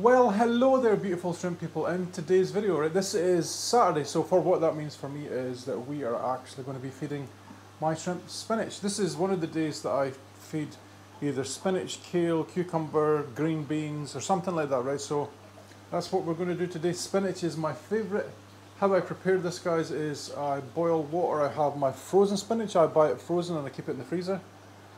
Well, hello there beautiful shrimp people. In today's video, right, this is Saturday, so for what that means for me is that we are actually going to be feeding my shrimp spinach. This is one of the days that I feed either spinach, kale, cucumber, green beans or something like that, right? So that's what we're going to do today. Spinach is my favourite. How I prepare this, guys, is I boil water. I have my frozen spinach, I buy it frozen and I keep it in the freezer.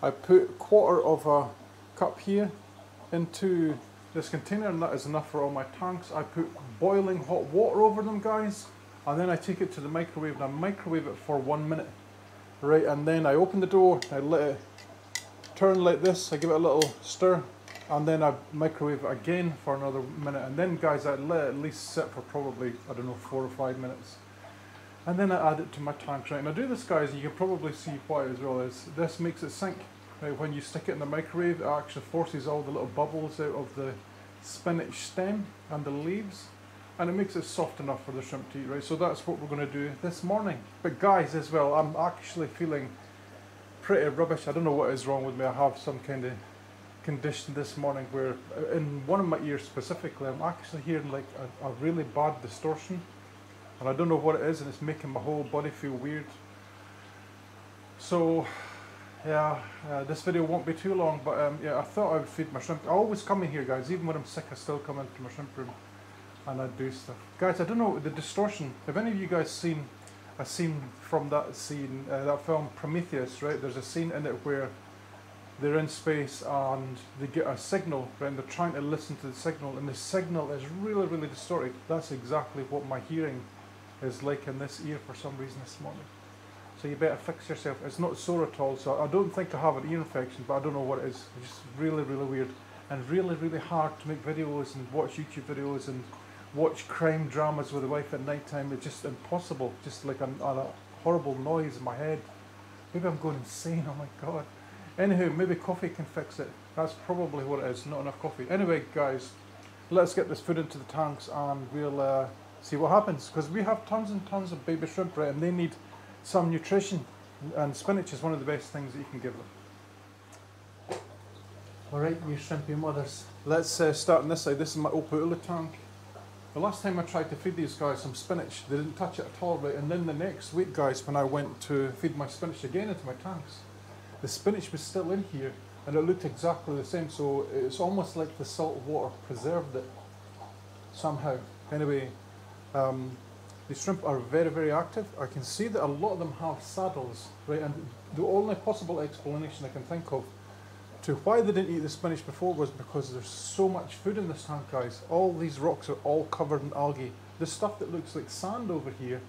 I put 1/4 cup here into this container, and that is enough for all my tanks. I put boiling hot water over them, guys, and then I take it to the microwave and I microwave it for 1 minute, right? And then I open the door, I let it turn like this, I give it a little stir, and then I microwave it again for another minute, and then, guys, I let it at least sit for probably, I don't know, 4 or 5 minutes, and then I add it to my tanks, right? And I do this, guys, and you can probably see why as well, is this makes it sink. Right, when you stick it in the microwave, it actually forces all the little bubbles out of the spinach stem and the leaves, and it makes it soft enough for the shrimp to eat, right? So that's what we're going to do this morning. But guys, as well, I'm actually feeling pretty rubbish. I don't know what is wrong with me. I have some kind of condition this morning where, in one of my ears specifically, I'm actually hearing like a really bad distortion, and I don't know what it is, and it's making my whole body feel weird. So yeah, this video won't be too long, but yeah, I thought I would feed my shrimp. I always come in here, guys, even when I'm sick I still come into my shrimp room and I do stuff. Guys, I don't know, the distortion, have any of you guys seen a scene from that scene, that film Prometheus, right? There's a scene in it where they're in space and they get a signal, right, and they're trying to listen to the signal, and the signal is really, really distorted. That's exactly what my hearing is like in this ear for some reason this morning. So you better fix yourself. It's not sore at all, so I don't think I have an ear infection, but I don't know what it is. It's just really, really weird, and really, really hard to make videos and watch YouTube videos and watch crime dramas with the wife at night time. It's just impossible, just like a horrible noise in my head. Maybe I'm going insane, oh my god. Anywho, maybe coffee can fix it. That's probably what it is, not enough coffee. Anyway, guys, let's get this food into the tanks and we'll see what happens, because we have tons and tons of baby shrimp, right, and they need some nutrition, and spinach is one of the best things that you can give them. Alright, you shrimpy mothers, let's start on this side. This is my opae ula tank. The last time I tried to feed these guys some spinach, they didn't touch it at all, right? And then the next week, guys, when I went to feed my spinach again into my tanks, the spinach was still in here and it looked exactly the same, so it's almost like the salt water preserved it somehow. Anyway, these shrimp are very, very active. I can see that a lot of them have saddles, right? And the only possible explanation I can think of to why they didn't eat the spinach before was because there's so much food in this tank, guys. All these rocks are all covered in algae. The stuff that looks like sand over here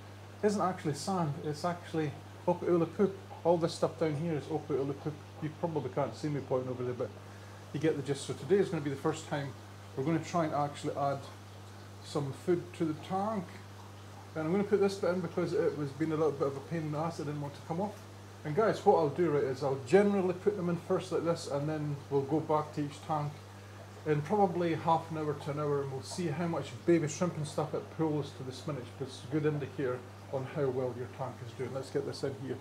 isn't actually sand, it's actually opae ula poop. All this stuff down here is opae ula poop. You probably can't see me pointing over there, but you get the gist. So today is going to be the first time we're going to try and actually add some food to the tank. And I'm going to put this bit in because it was been a little bit of a pain in the ass, I didn't want to come off. And guys, what I'll do, right, is I'll generally put them in first like this, and then we'll go back to each tank in probably half an hour to an hour, and we'll see how much baby shrimp and stuff it pulls to the spinach. It's a good indicator on how well your tank is doing. Let's get this in here.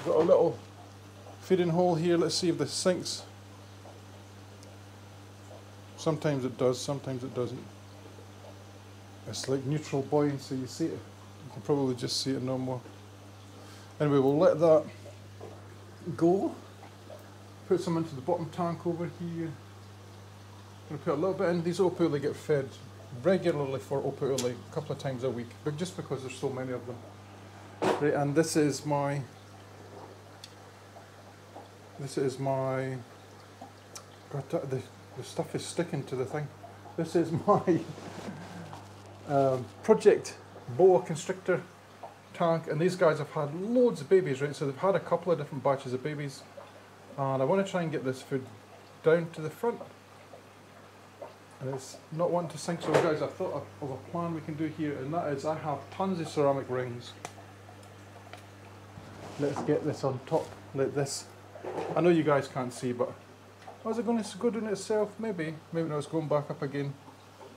I've got a little feeding hole here, let's see if this sinks. Sometimes it does, sometimes it doesn't. It's like neutral buoyancy, you see it, you can probably just see it no more. Anyway, we'll let that go. Put some into the bottom tank over here. I'm going to put a little bit in. These opae ula get fed regularly for opae ula a couple of times a week, but just because there's so many of them. Right, and this is my, God, the stuff is sticking to the thing. This is my project boa constrictor tank, and these guys have had loads of babies, right? So they've had a couple of different batches of babies, and I want to try and get this food down to the front, and it's not wanting to sink. So guys, I thought of a plan we can do here, and that is I have tons of ceramic rings. Let's get this on top like this. I know you guys can't see, but was it going to go down itself? Maybe no, it's going back up again.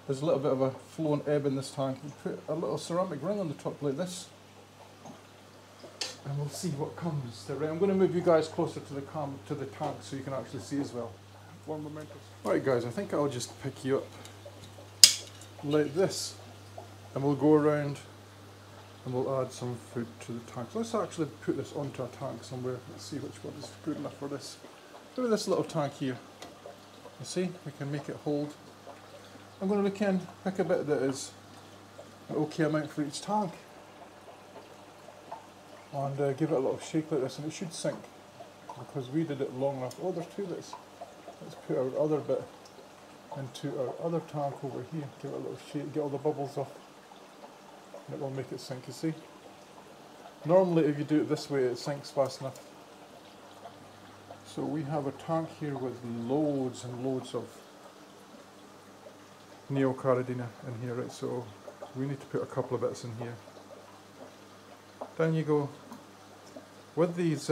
There's a little bit of a flow and ebb in this tank. We'll put a little ceramic ring on the top like this, and we'll see what comes. I'm going to move you guys closer to the tank so you can actually see as well. Alright guys, I think I'll just pick you up like this, and we'll go around and we'll add some food to the tank. So let's actually put this onto a tank somewhere. Let's see which one is good enough for this. Look at this little tank here. You see, we can make it hold. I'm going to look in, pick a bit that is an okay amount for each tank, and give it a little shake like this, and it should sink because we did it long enough. Oh, there's two bits. Let's put our other bit into our other tank over here, give it a little shake, get all the bubbles off, and it will make it sink, you see. Normally if you do it this way it sinks fast enough. So we have a tank here with loads and loads of Neocaridina in here, right, so we need to put a couple of bits in here. Down you go. With these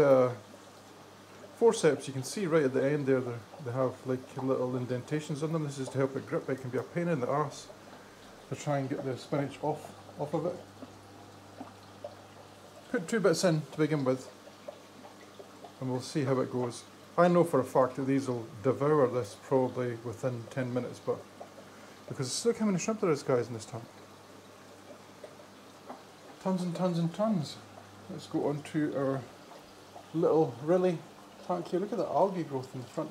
forceps, you can see right at the end there, they have like little indentations on them. This is to help it grip. It can be a pain in the arse to try and get the spinach off of it. Put two bits in to begin with, and we'll see how it goes. I know for a fact that these will devour this probably within 10 minutes, but because look how many shrimp there is, guys, in this tank. Tons and tons and tons. Let's go on to our little really tank here. Look at the algae growth in the front.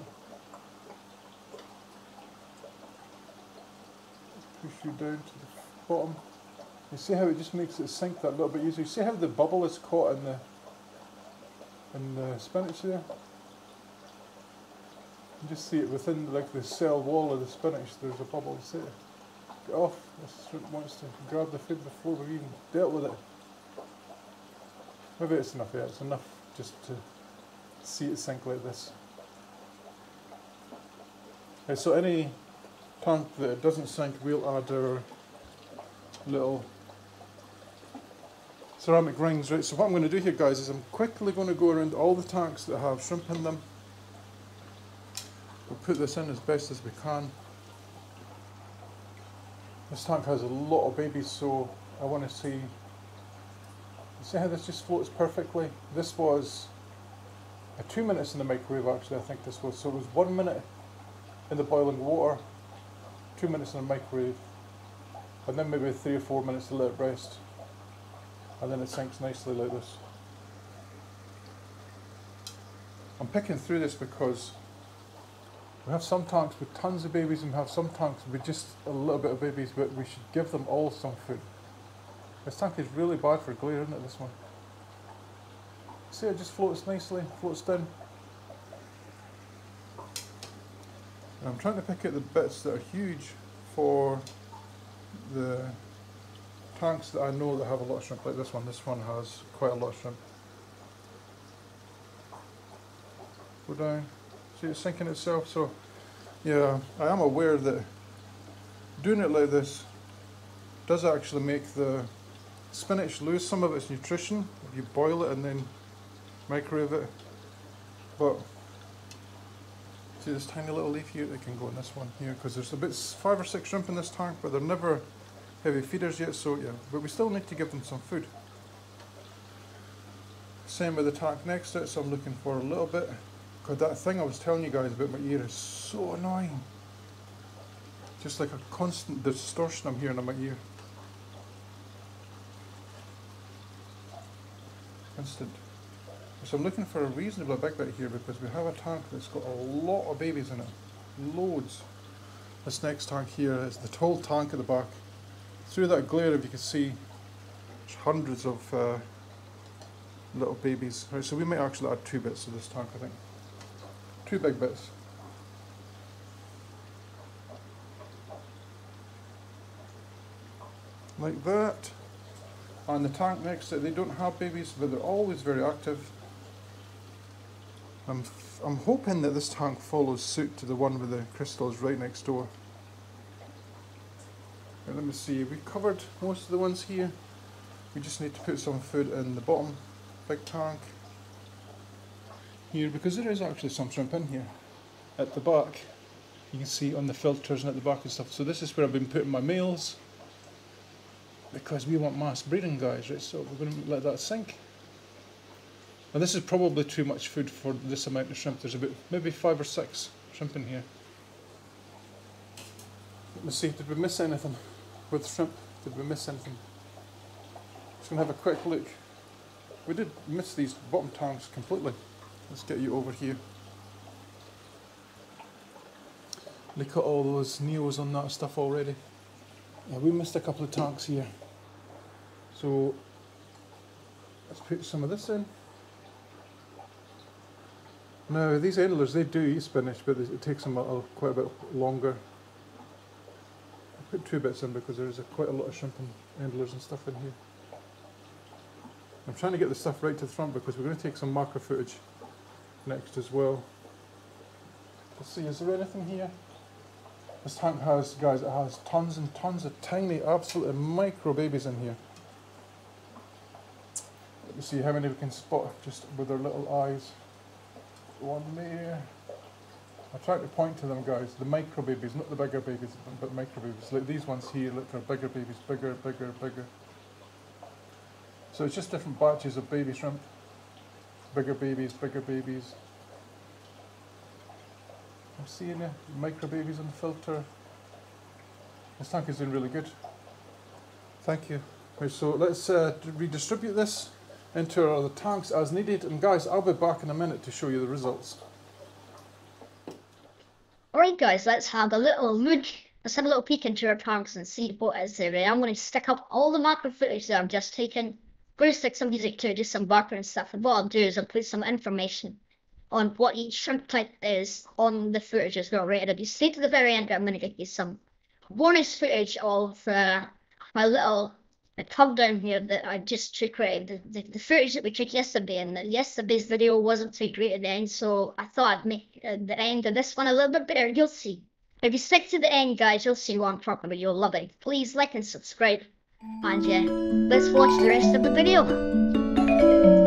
Let's push you down to the bottom. You see how it just makes it sink that little bit easier. You see how the bubble is caught in the spinach there. You just see it within like the cell wall of the spinach. There's a bubble. See it? Get off! This shrimp wants to grab the food before we've even dealt with it. Maybe it's enough. Yeah, it's enough just to see it sink like this. Okay, so any tank that doesn't sink, we'll add our little ceramic rings, right? So what I'm going to do here, guys, is I'm quickly going to go around all the tanks that have shrimp in them. We'll put this in as best as we can. This tank has a lot of babies, so I want to see. See how this just floats perfectly? This was 2 minutes in the microwave, actually, I think this was. So it was 1 minute in the boiling water, 2 minutes in the microwave, and then maybe 3 or 4 minutes to let it rest. And then it sinks nicely like this. I'm picking through this because we have some tanks with tons of babies and we have some tanks with just a little bit of babies, but we should give them all some food. This tank is really bad for glare, isn't it, this one? See, it just floats nicely, floats down. And I'm trying to pick out the bits that are huge for the tanks that I know that have a lot of shrimp, like this one. This one has quite a lot of shrimp. Go down. See, it's sinking itself, so yeah, I am aware that doing it like this does actually make the spinach lose some of its nutrition if you boil it and then microwave it. But see this tiny little leaf here, it can go in this one here because there's about 5 or 6 shrimp in this tank, but they're never heavy feeders yet, so yeah, but we still need to give them some food. Same with the tank next to it, so I'm looking for a little bit. God, that thing I was telling you guys about my ear is so annoying. Just like a constant distortion I'm hearing in my ear. Constant. So I'm looking for a reasonably big bit here because we have a tank that's got a lot of babies in it. Loads. This next tank here is the tall tank at the back. Through that glare, if you can see, there's hundreds of little babies. Right, so we might actually add 2 bits to this tank, I think. 2 big bits. Like that. And the tank next to it, they don't have babies, but they're always very active. I'm hoping that this tank follows suit to the one with the crystals right next door. Right, let me see, we covered most of the ones here. We just need to put some food in the bottom big tank here, because there is actually some shrimp in here. At the back, you can see on the filters and at the back and stuff. So this is where I've been putting my males, because we want mass breeding, guys, right? So we're going to let that sink. Now this is probably too much food for this amount of shrimp. There's about maybe 5 or 6 shrimp in here. Let me see, did we miss anything? with shrimp. Did we miss anything? Just going to have a quick look. We did miss these bottom tanks completely. Let's get you over here. Look at all those neos on that stuff already. Yeah, we missed a couple of tanks here. So let's put some of this in. Now these endlers, they do eat spinach, but it takes them quite a bit longer. I put two bits in because there is quite a lot of shrimp and endlers and stuff in here. I'm trying to get the stuff right to the front because we're going to take some marker footage next as well. Let's see, is there anything here? This tank has, guys, it has tons and tons of tiny, absolutely micro babies in here. Let me see how many we can spot just with our little eyes. One there. I tried to point to them, guys. The micro babies, not the bigger babies, but micro babies. Like these ones here, look, they're bigger babies, bigger, bigger, bigger. So it's just different batches of baby shrimp. Bigger babies, bigger babies. I'm seeing the micro babies on the filter. This tank is doing really good. Thank you. Right, so let's redistribute this into our other tanks as needed, and guys, I'll be back in a minute to show you the results. Alright guys, let's have a little look. Let's have a little peek into our tanks and see what is there. I'm going to stick up all the macro footage that I've just taken. I'm going to stick some music to do some background stuff, and what I'll do is I'll put some information on what each shrimp type is on the footage as well, right? And if you stay to the very end, I'm going to give you some bonus footage of my little countdown here that I just took, right? The footage that we took yesterday, and that yesterday's video wasn't too great at the end, so I thought I'd make the end of this one a little bit better. You'll see. If you stick to the end, guys, you'll see what I'm talking about. You'll love it. Please like and subscribe, and yeah, let's watch the rest of the video.